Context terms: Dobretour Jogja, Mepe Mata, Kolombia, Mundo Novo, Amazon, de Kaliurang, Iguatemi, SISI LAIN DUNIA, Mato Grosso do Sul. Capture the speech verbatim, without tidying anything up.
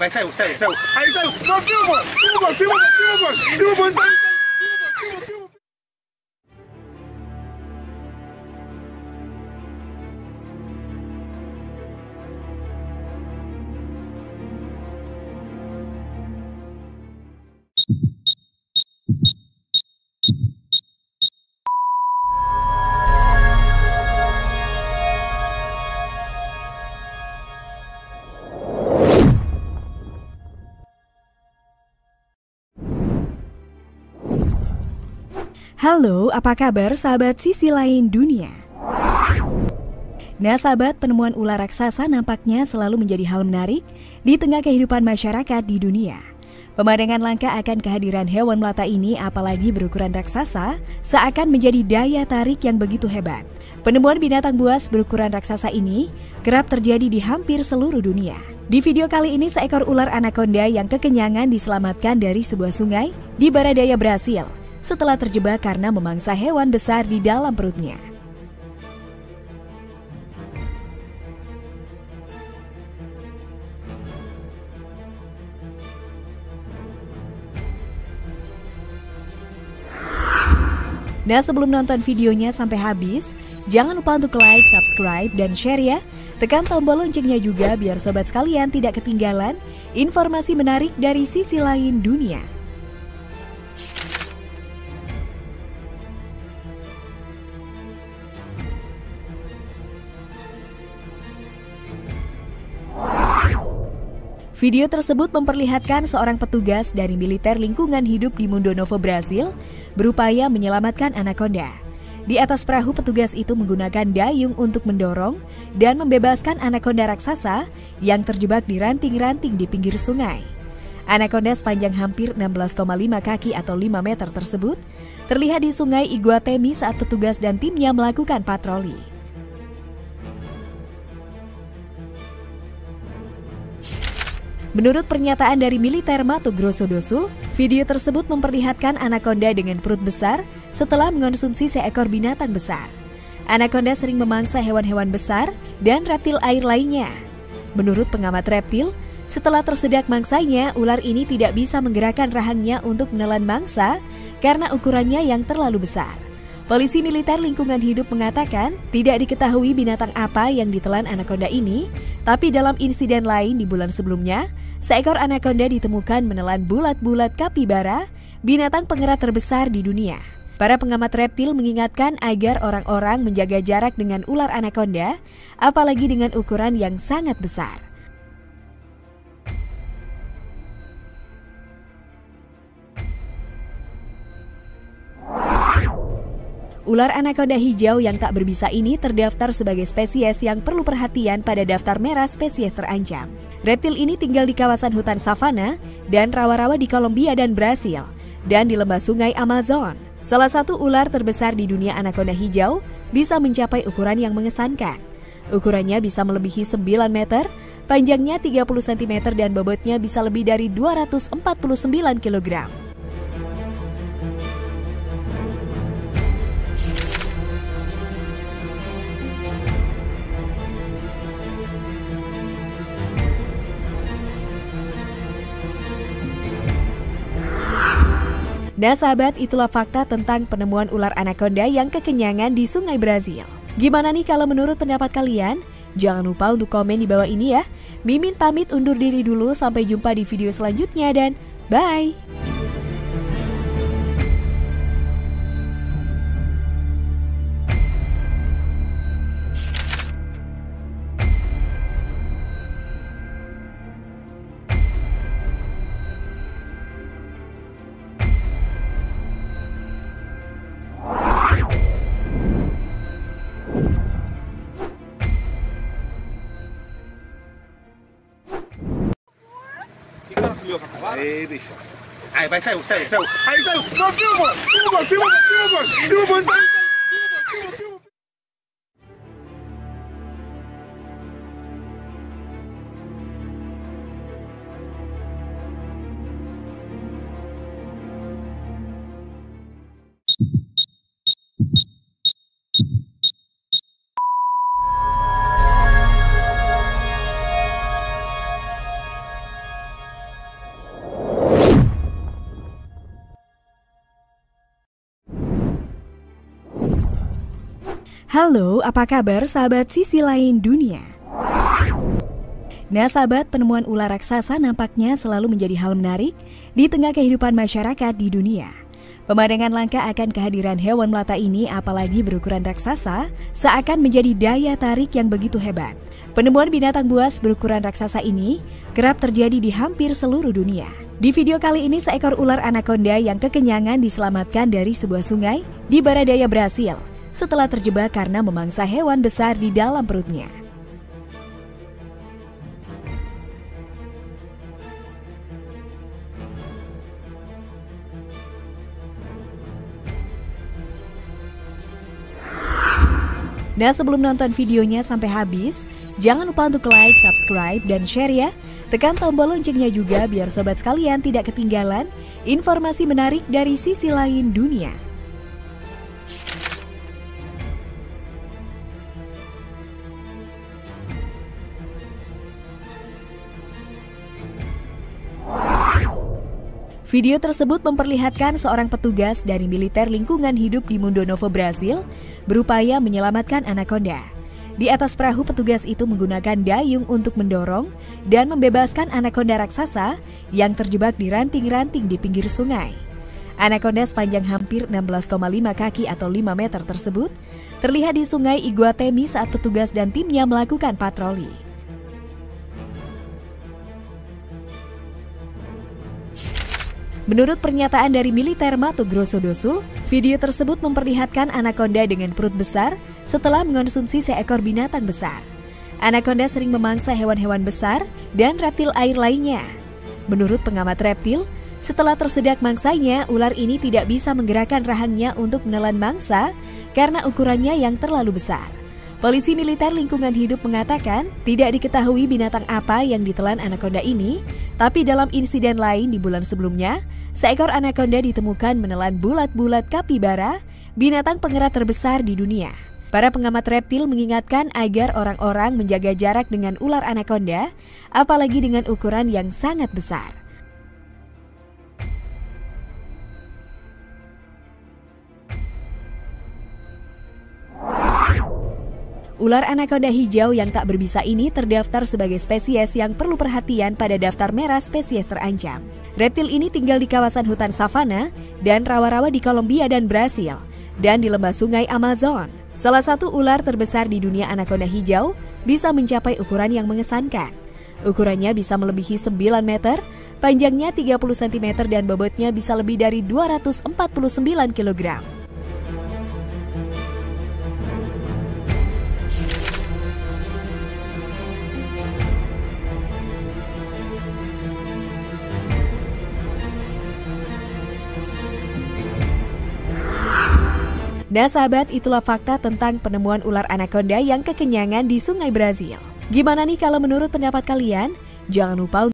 Vai, saiu, saiu, saiu. Aí saiu. Não, filma, filma, filma, filma, filma, filma, saiu. Halo, apa kabar sahabat Sisi Lain Dunia? Nah sahabat, penemuan ular raksasa nampaknya selalu menjadi hal menarik di tengah kehidupan masyarakat di dunia. Pemandangan langka akan kehadiran hewan melata ini, apalagi berukuran raksasa, seakan menjadi daya tarik yang begitu hebat. Penemuan binatang buas berukuran raksasa ini kerap terjadi di hampir seluruh dunia. Di video kali ini, seekor ular anaconda yang kekenyangan diselamatkan dari sebuah sungai di baradaya Brasil setelah terjebak karena memangsa hewan besar di dalam perutnya. Nah, sebelum nonton videonya sampai habis, jangan lupa untuk like, subscribe, dan share ya. Tekan tombol loncengnya juga biar sobat sekalian tidak ketinggalan informasi menarik dari Sisi Lain Dunia. Video tersebut memperlihatkan seorang petugas dari militer lingkungan hidup di Mundo Novo, Brasil berupaya menyelamatkan anaconda. Di atas perahu, petugas itu menggunakan dayung untuk mendorong dan membebaskan anaconda raksasa yang terjebak di ranting-ranting di pinggir sungai. Anaconda sepanjang hampir enam belas koma lima kaki atau lima meter tersebut terlihat di sungai Iguatemi saat petugas dan timnya melakukan patroli. Menurut pernyataan dari militer Mato Grosso do Sul, video tersebut memperlihatkan anaconda dengan perut besar setelah mengonsumsi seekor binatang besar. Anaconda sering memangsa hewan-hewan besar dan reptil air lainnya. Menurut pengamat reptil, setelah tersedak mangsanya, ular ini tidak bisa menggerakkan rahangnya untuk menelan mangsa karena ukurannya yang terlalu besar. Polisi militer lingkungan hidup mengatakan tidak diketahui binatang apa yang ditelan anaconda ini, tapi dalam insiden lain di bulan sebelumnya, seekor anaconda ditemukan menelan bulat-bulat kapibara, binatang pengerat terbesar di dunia. Para pengamat reptil mengingatkan agar orang-orang menjaga jarak dengan ular anaconda, apalagi dengan ukuran yang sangat besar. Ular anaconda hijau yang tak berbisa ini terdaftar sebagai spesies yang perlu perhatian pada daftar merah spesies terancam. Reptil ini tinggal di kawasan hutan savana dan rawa-rawa di Kolombia dan Brasil, dan di lembah sungai Amazon. Salah satu ular terbesar di dunia, anaconda hijau, bisa mencapai ukuran yang mengesankan. Ukurannya bisa melebihi sembilan meter, panjangnya tiga puluh sentimeter, dan bobotnya bisa lebih dari dua ratus empat puluh sembilan kilogram. Nah sahabat, itulah fakta tentang penemuan ular anaconda yang kekenyangan di sungai Brasil. Gimana nih kalau menurut pendapat kalian? Jangan lupa untuk komen di bawah ini ya. Mimin pamit undur diri dulu, sampai jumpa di video selanjutnya dan bye! Aí, bicho. Aí, vai, saiu, saiu, saiu. Aí, saiu. Não, filma, filma, filma, filma, filma, filma, saiu. Halo, apa kabar sahabat Sisi Lain Dunia? Nah sahabat, penemuan ular raksasa nampaknya selalu menjadi hal menarik di tengah kehidupan masyarakat di dunia. Pemandangan langka akan kehadiran hewan melata ini, apalagi berukuran raksasa, seakan menjadi daya tarik yang begitu hebat. Penemuan binatang buas berukuran raksasa ini kerap terjadi di hampir seluruh dunia. Di video kali ini, seekor ular anaconda yang kekenyangan diselamatkan dari sebuah sungai di baradaya Brasil setelah terjebak karena memangsa hewan besar di dalam perutnya. Nah, sebelum nonton videonya sampai habis, jangan lupa untuk like, subscribe, dan share ya. Tekan tombol loncengnya juga biar sobat sekalian tidak ketinggalan informasi menarik dari Sisi Lain Dunia. Video tersebut memperlihatkan seorang petugas dari militer lingkungan hidup di Mundo Novo, Brasil berupaya menyelamatkan anaconda. Di atas perahu, petugas itu menggunakan dayung untuk mendorong dan membebaskan anaconda raksasa yang terjebak di ranting-ranting di pinggir sungai. Anaconda sepanjang hampir enam belas koma lima kaki atau lima meter tersebut terlihat di sungai Iguatemi saat petugas dan timnya melakukan patroli. Menurut pernyataan dari militer Mato Grosso do Sul, video tersebut memperlihatkan anaconda dengan perut besar setelah mengonsumsi seekor binatang besar. Anaconda sering memangsa hewan-hewan besar dan reptil air lainnya. Menurut pengamat reptil, setelah tersedak mangsanya, ular ini tidak bisa menggerakkan rahangnya untuk menelan mangsa karena ukurannya yang terlalu besar. Polisi militer lingkungan hidup mengatakan tidak diketahui binatang apa yang ditelan anaconda ini, tapi dalam insiden lain di bulan sebelumnya, seekor anaconda ditemukan menelan bulat-bulat kapibara, binatang pengerat terbesar di dunia. Para pengamat reptil mengingatkan agar orang-orang menjaga jarak dengan ular anaconda, apalagi dengan ukuran yang sangat besar. Ular anaconda hijau yang tak berbisa ini terdaftar sebagai spesies yang perlu perhatian pada daftar merah spesies terancam. Reptil ini tinggal di kawasan hutan savana dan rawa-rawa di Kolombia dan Brasil, dan di lembah sungai Amazon. Salah satu ular terbesar di dunia, anaconda hijau, bisa mencapai ukuran yang mengesankan. Ukurannya bisa melebihi sembilan meter, panjangnya tiga puluh sentimeter, dan bobotnya bisa lebih dari dua ratus empat puluh sembilan kilogram. Nah sahabat, itulah fakta tentang penemuan ular anaconda yang kekenyangan di sungai Brasil. Gimana nih kalau menurut pendapat kalian? Jangan lupa untuk